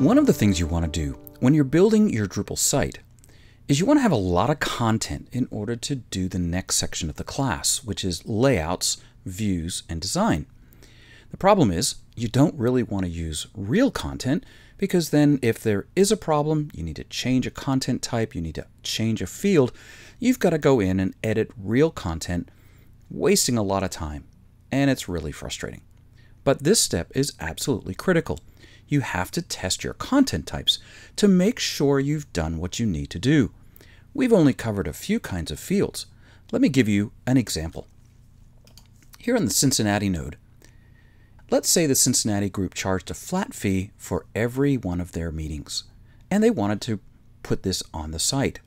One of the things you want to do when you're building your Drupal site is you want to have a lot of content in order to do the next section of the class, which is layouts, views, and design. The problem is you don't really want to use real content, because then if there is a problem, you need to change a content type, you need to change a field, you've got to go in and edit real content, wasting a lot of time, and it's really frustrating. But this step is absolutely critical. You have to test your content types to make sure you've done what you need to do. We've only covered a few kinds of fields. Let me give you an example. Here in the Cincinnati node, let's say the Cincinnati group charged a flat fee for every one of their meetings, and they wanted to put this on the site.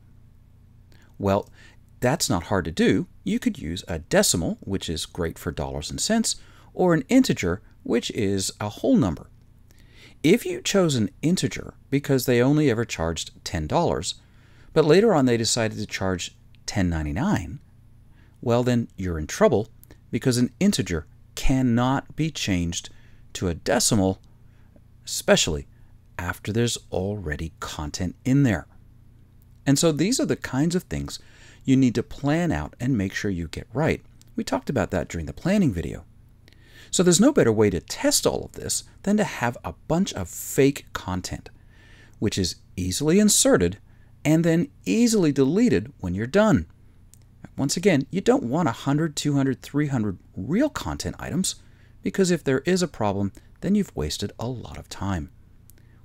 Well, that's not hard to do. You could use a decimal, which is great for dollars and cents, or an integer, which is a whole number. If you chose an integer because they only ever charged $10, but later on they decided to charge $10.99, well then you're in trouble, because an integer cannot be changed to a decimal, especially after there's already content in there. And so these are the kinds of things you need to plan out and make sure you get right. We talked about that during the planning video. So there's no better way to test all of this than to have a bunch of fake content, which is easily inserted and then easily deleted when you're done. Once again, you don't want 100, 200, 300 real content items, because if there is a problem, then you've wasted a lot of time.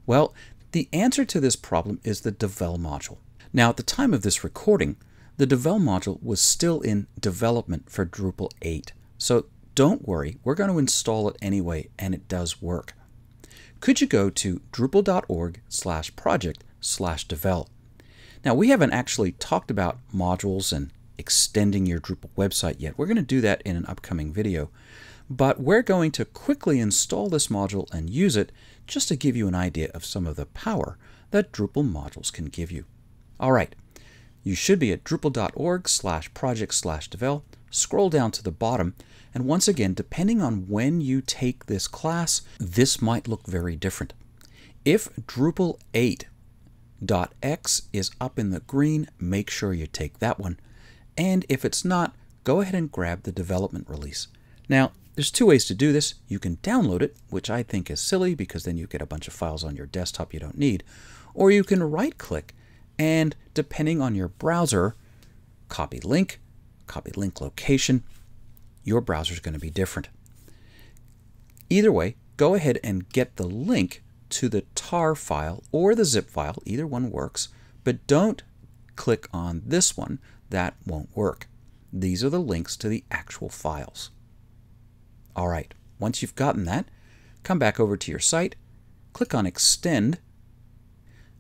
Well, the answer to this problem is the Devel module. Now, at the time of this recording, the Devel module was still in development for Drupal 8. So don't worry, we're going to install it anyway, and it does work. Could you go to drupal.org/project/devel? Now, we haven't actually talked about modules and extending your Drupal website yet. We're going to do that in an upcoming video, but we're going to quickly install this module and use it just to give you an idea of some of the power that Drupal modules can give you. All right, you should be at drupal.org/project/devel. Scroll down to the bottom, and once again, depending on when you take this class, this might look very different. If Drupal 8.x is up in the green, make sure you take that one. And if it's not, go ahead and grab the development release. Now, there's two ways to do this. You can download it, which I think is silly, because then you get a bunch of files on your desktop you don't need. Or you can right-click and, depending on your browser, copy link location. Your browser is going to be different. Either way, go ahead and get the link to the tar file or the zip file. Either one works, but don't click on this one. That won't work. These are the links to the actual files. All right, once you've gotten that, come back over to your site, click on Extend,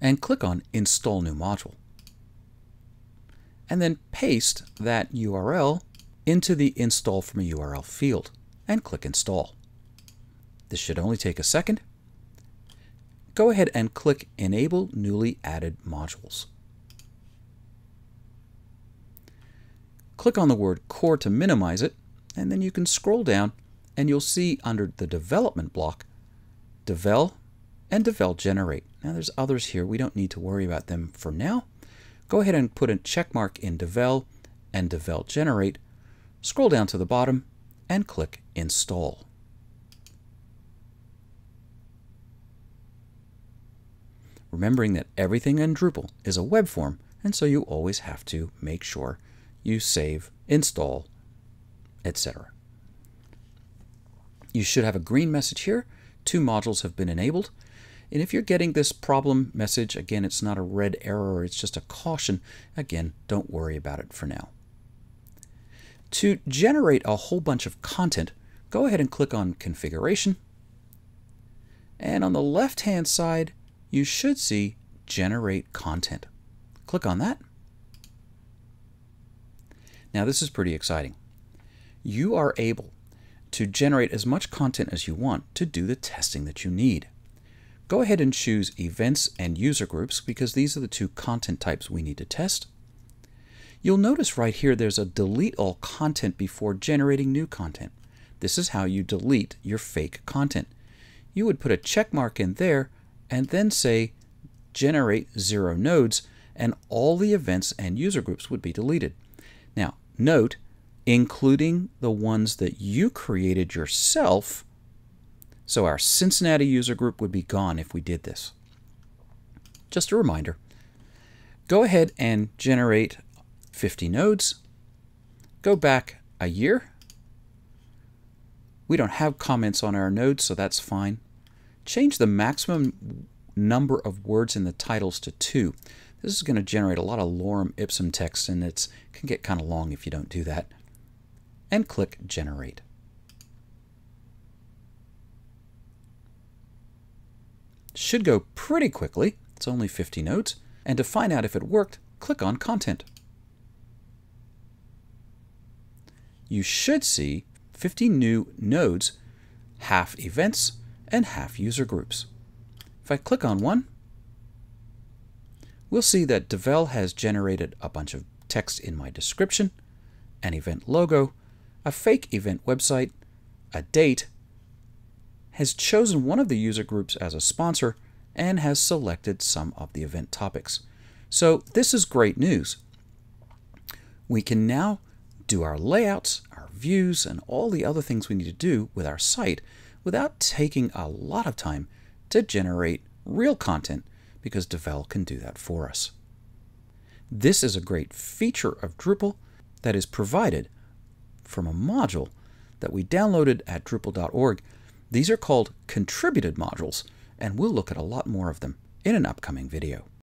and click on Install New Module. And then paste that URL into the Install from a URL field and click Install. This should only take a second. Go ahead and click Enable Newly Added Modules. Click on the word core to minimize it, and then you can scroll down and you'll see under the development block, Devel and Devel Generate. Now there's others here. We don't need to worry about them for now. Go ahead and put a check mark in Devel and Devel Generate. Scroll down to the bottom and click Install. Remembering that everything in Drupal is a web form, and so you always have to make sure you save, install, etc. You should have a green message here. Two modules have been enabled. And if you're getting this problem message, again, it's not a red error, it's just a caution. Again, don't worry about it for now. To generate a whole bunch of content, go ahead and click on Configuration. And on the left-hand side, you should see Generate Content. Click on that. Now this is pretty exciting. You are able to generate as much content as you want to do the testing that you need. Go ahead and choose events and user groups, because these are the two content types we need to test. You'll notice right here there's a delete all content before generating new content. This is how you delete your fake content. You would put a check mark in there and then say generate 0 nodes, and all the events and user groups would be deleted. Now, note, including the ones that you created yourself. So our Cincinnati user group would be gone if we did this. Just a reminder. Go ahead and generate 50 nodes. Go back a year. We don't have comments on our nodes, so that's fine. Change the maximum number of words in the titles to 2. This is going to generate a lot of lorem ipsum text, and it can get kind of long if you don't do that. And click generate. Should go pretty quickly. It's only 50 nodes. And to find out if it worked, click on content. You should see 50 new nodes, half events and half user groups. If I click on one, we'll see that Devel has generated a bunch of text in my description, an event logo, a fake event website, a date, has chosen one of the user groups as a sponsor, and has selected some of the event topics. So this is great news. We can now do our layouts, our views, and all the other things we need to do with our site without taking a lot of time to generate real content, because Devel can do that for us. This is a great feature of Drupal that is provided from a module that we downloaded at drupal.org. These are called contributed modules, and we'll look at a lot more of them in an upcoming video.